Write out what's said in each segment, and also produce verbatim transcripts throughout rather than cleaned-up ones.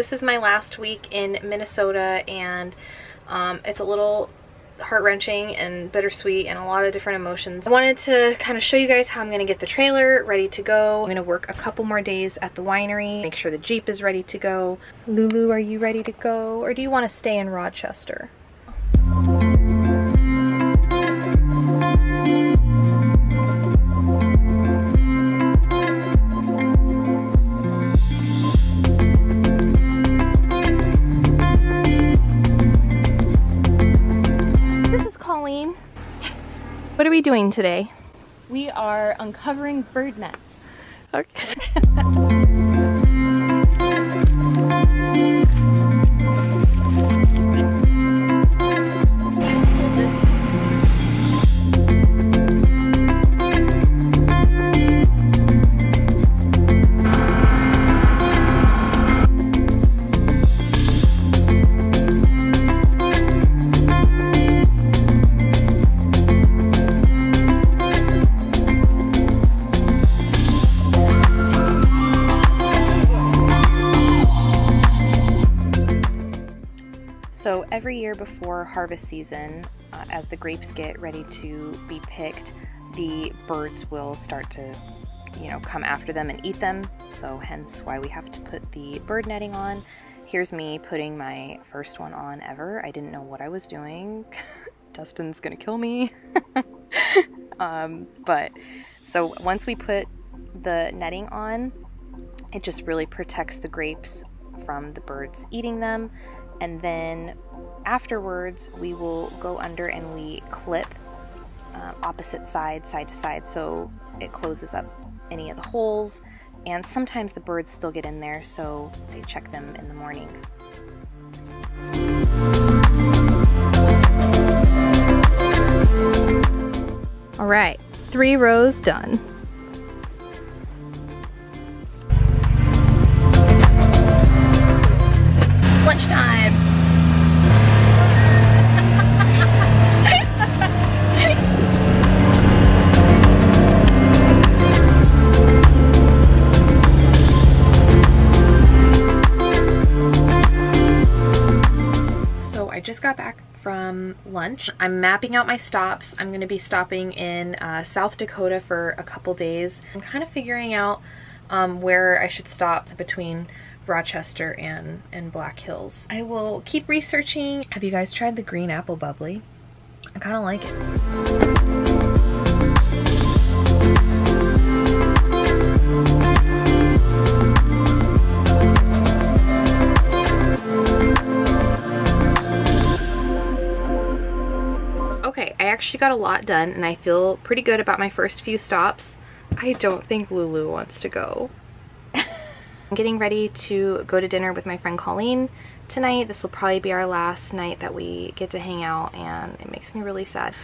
this is my last week in Minnesota, and um, it's a little heart-wrenching and bittersweet and a lot of different emotions. I wanted to kind of show you guys how I'm going to get the trailer ready to go. I'm going to work a couple more days at the winery, make sure the Jeep is ready to go. Lulu, are you ready to go, or do you want to stay in Rochester? Colleen, what are we doing today? We are uncovering bird nets. Okay. So every year before harvest season, uh, as the grapes get ready to be picked, the birds will start to, you know, come after them and eat them. So hence why we have to put the bird netting on. Here's me putting my first one on ever. I didn't know what I was doing. Dustin's gonna kill me. um, but so once we put the netting on, it just really protects the grapes from the birds eating them. And then afterwards we will go under and we clip uh, opposite side, side to side, so it closes up any of the holes, and sometimes the birds still get in there, so they check them in the mornings. All right, three rows done. Lunchtime. So I just got back from lunch. I'm mapping out my stops. I'm going to be stopping in uh, South Dakota for a couple days. I'm kind of figuring out um, where I should stop between Rochester and, and Black Hills. I will keep researching. Have you guys tried the green apple bubbly? I kind of like it. Okay, I actually got a lot done and I feel pretty good about my first few stops. I don't think Lulu wants to go. I'm getting ready to go to dinner with my friend Colleen tonight. This will probably be our last night that we get to hang out, and it makes me really sad.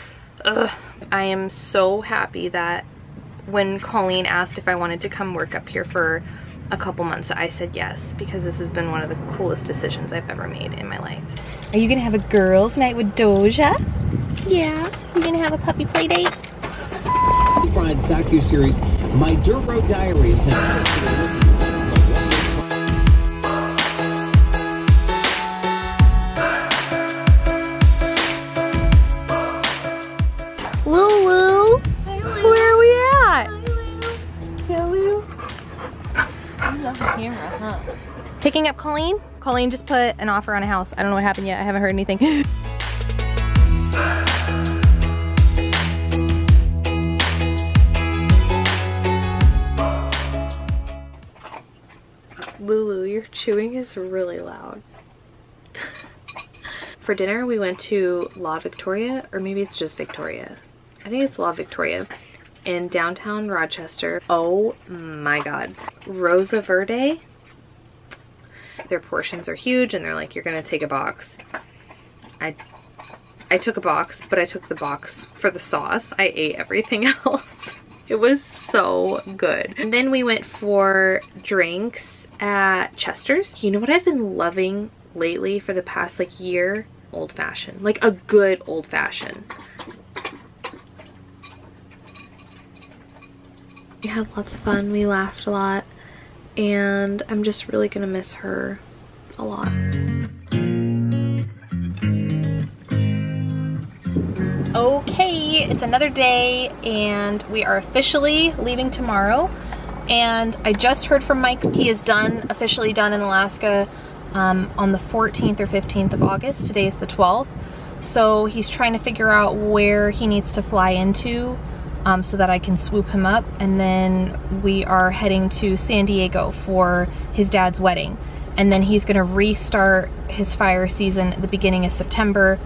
Ugh. I am so happy that when Colleen asked if I wanted to come work up here for a couple months, I said yes, because this has been one of the coolest decisions I've ever made in my life. Are you gonna have a girls' night with Doja? Yeah. You gonna have a puppy play date? Brian's docu-series, My Dirt Road Diaries, now. Hera, huh? Picking up Colleen. Colleen just put an offer on a house. I don't know what happened yet. I haven't heard anything. Lulu, your chewing is really loud. For dinner, we went to La Victoria, or maybe it's just Victoria. I think it's La Victoria. In downtown Rochester. Oh my God. Rosa Verde. Their portions are huge and they're like, you're gonna take a box. I I took a box, but I took the box for the sauce. I ate everything else. It was so good. And then we went for drinks at Chester's. You know what I've been loving lately for the past like year? Old fashioned, like a good old fashioned. We had lots of fun, we laughed a lot, and I'm just really gonna miss her. a lot. Okay, it's another day and we are officially leaving tomorrow. And I just heard from Mike. He is done, officially done in Alaska um, on the fourteenth or fifteenth of August. Today is the twelfth. So he's trying to figure out where he needs to fly into um, so that I can swoop him up. And then we are heading to San Diego for his dad's wedding. And then he's gonna restart his fire season at the beginning of September.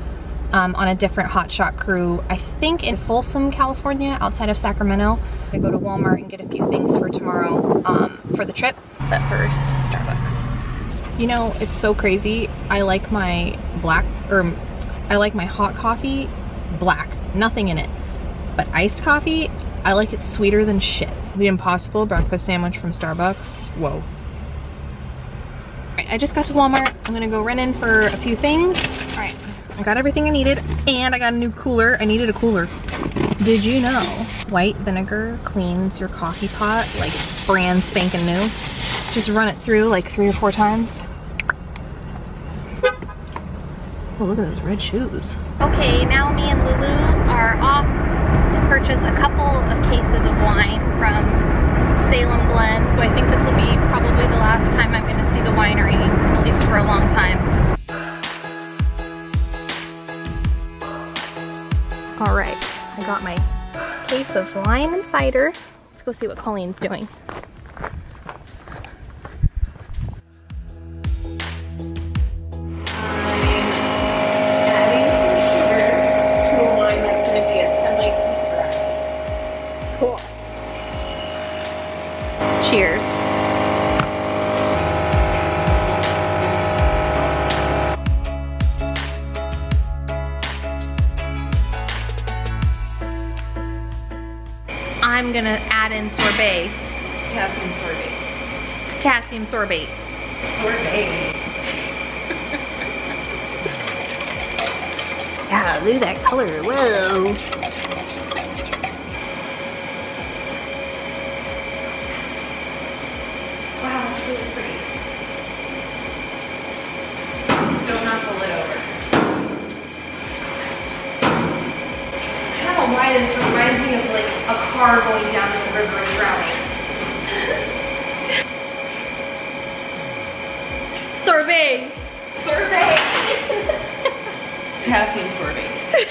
Um, on a different hotshot crew, I think in Folsom, California, outside of Sacramento. I go to Walmart and get a few things for tomorrow um, for the trip. But first, Starbucks. You know, it's so crazy. I like my black, or I like my hot coffee black, nothing in it. But iced coffee, I like it sweeter than shit. The Impossible breakfast sandwich from Starbucks. Whoa. Right, I just got to Walmart. I'm gonna go run in for a few things. All right. I got everything I needed, and I got a new cooler. I needed a cooler. Did you know white vinegar cleans your coffee pot like brand spanking new? Just run it through like three or four times. Oh, look at those red shoes. Okay, now me and Lulu are off to purchase a couple of cases of wine from Salem Glen. I think this will be probably the last time I'm gonna see the winery, at least for a long time. All right, I got my case of wine and cider. Let's go see what Colleen's doing. I'm gonna add in sorbet. Potassium sorbet. Potassium sorbet. Sorbet. Yeah, look at that color. Whoa. Wow, that's really pretty. Don't knock the lid over. I don't know why this reminds me of like a car going down to the river and drowning. Sorbet! Sorbet! Potassium sorbet.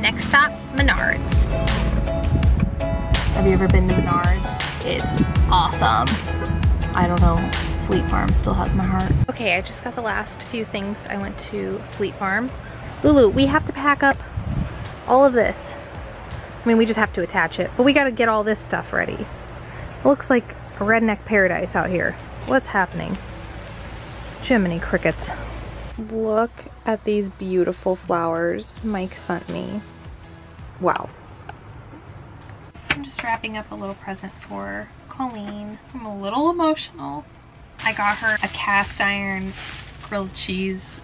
Next stop, Menards. Have you ever been to Menards? It's awesome. I don't know, Fleet Farm still has my heart. Okay, I just got the last few things. I went to Fleet Farm. Lulu, we have to pack up all of this. I mean, we just have to attach it, but we gotta get all this stuff ready. It looks like a redneck paradise out here. What's happening? Jiminy crickets. Look at these beautiful flowers Mike sent me. Wow. I'm just wrapping up a little present for Colleen. I'm a little emotional. I got her a cast iron grilled cheese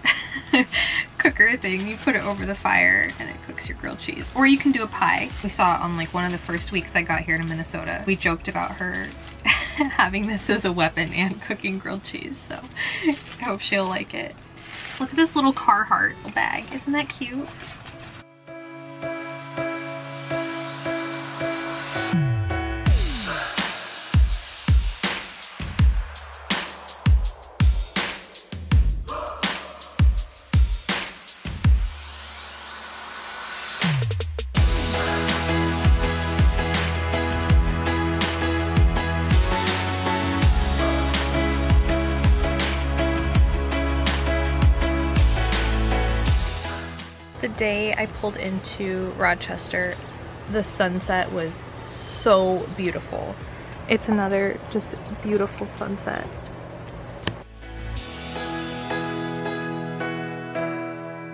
cooker thing. You put it over the fire and it cooks your grilled cheese, or you can do a pie. We saw it on like one of the first weeks I got here to Minnesota. We joked about her having this as a weapon and cooking grilled cheese, so I hope she'll like it. Look at this little Carhartt bag. Isn't that cute? The day I pulled into Rochester, the sunset was so beautiful. It's another just beautiful sunset.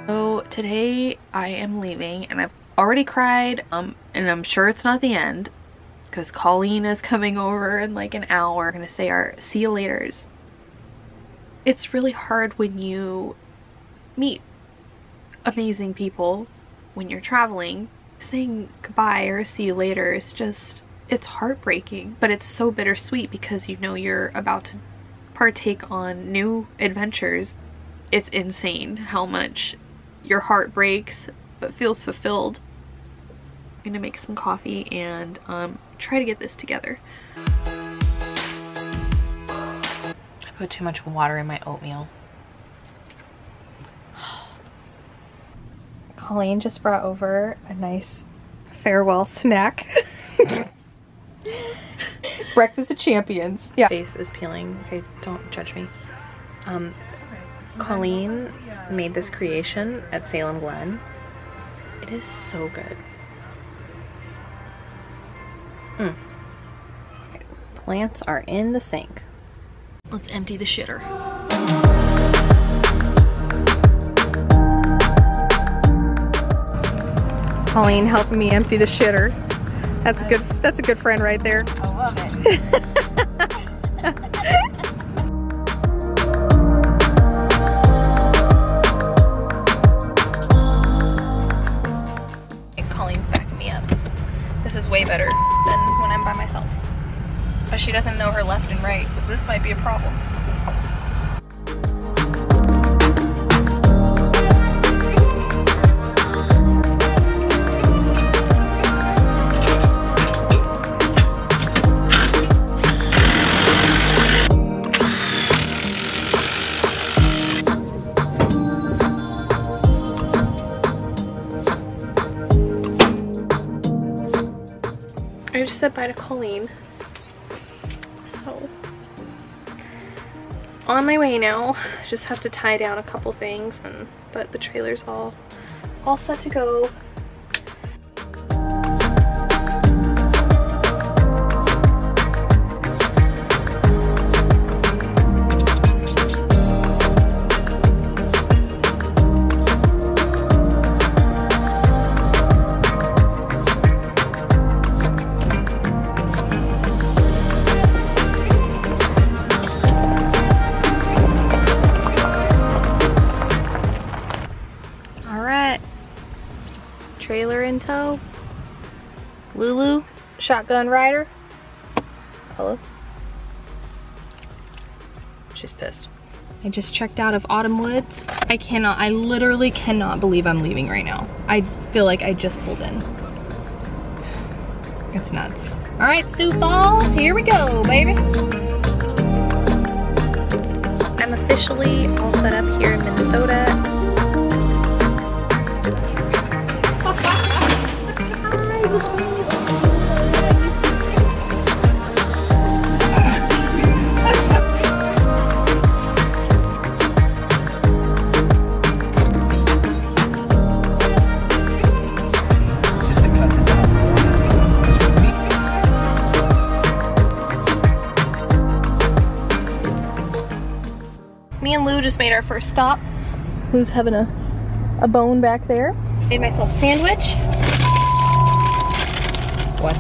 So today I am leaving and I've already cried, um, and I'm sure it's not the end because Colleen is coming over in like an hour. We're gonna say our see you laters. It's really hard when you meet amazing people when you're traveling. Saying goodbye or see you later is just, it's heartbreaking, but it's so bittersweet because you know you're about to partake on new adventures, it's insane how much your heart breaks but feels fulfilled. I'm gonna make some coffee and um, try to get this together. I put too much water in my oatmeal. Colleen just brought over a nice farewell snack. Breakfast of champions. Yeah. Face is peeling. Okay, don't judge me. Um, Colleen made this creation at Salem Glen. It is so good. Mm. Okay, plants are in the sink. Let's empty the shitter. Colleen helping me empty the shitter. That's a good. That's a good friend right there. I love it. And Colleen's backing me up. This is way better than when I'm by myself. But she doesn't know her left and right. This might be a problem. I just said bye to Colleen. So, on my way now. Just have to tie down a couple things, and but the trailer's all all set to go. Trailer in tow. Lulu, shotgun rider. Hello. She's pissed. I just checked out of Autumn Woods. I cannot, I literally cannot believe I'm leaving right now. I feel like I just pulled in. It's nuts. All right, Sioux Falls, here we go, baby. I'm officially all set up here in Minnesota. Me and Lou just made our first stop. Lou's having a, a bone back there. Made myself a sandwich. What?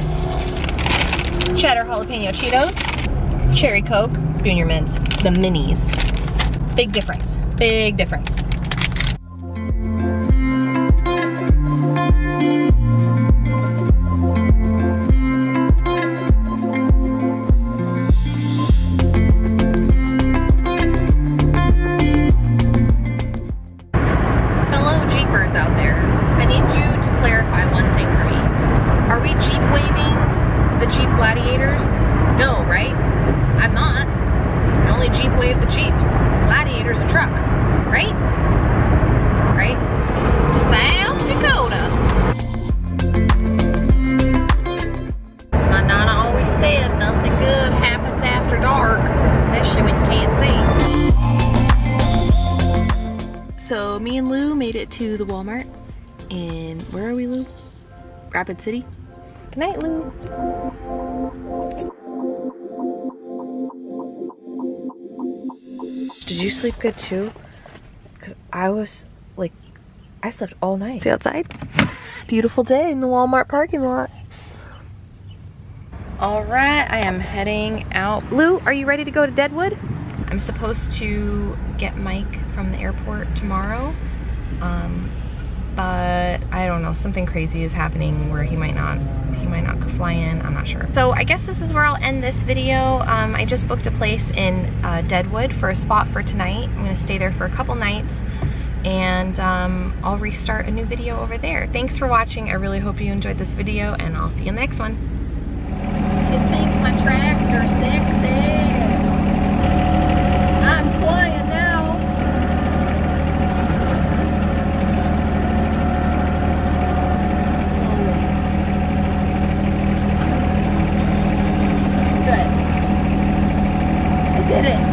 Cheddar jalapeno Cheetos, cherry Coke, Junior Mints, the minis. Big difference, big difference. To the Walmart, and where are we, Lou? Rapid City. Good night, Lou. Did you sleep good too? Because I was like, I slept all night. See outside? Beautiful day in the Walmart parking lot. All right, I am heading out. Lou, are you ready to go to Deadwood? I'm supposed to get Mike from the airport tomorrow. Um, but I don't know, something crazy is happening where he might not he might not fly in, I'm not sure. So I guess this is where I'll end this video. Um, I just booked a place in uh, Deadwood for a spot for tonight. I'm gonna stay there for a couple nights, and um, I'll restart a new video over there. Thanks for watching. I really hope you enjoyed this video, and I'll see you in the next one. Shit, thanks my tractor, sexy. I'm flying now. Good. I did it.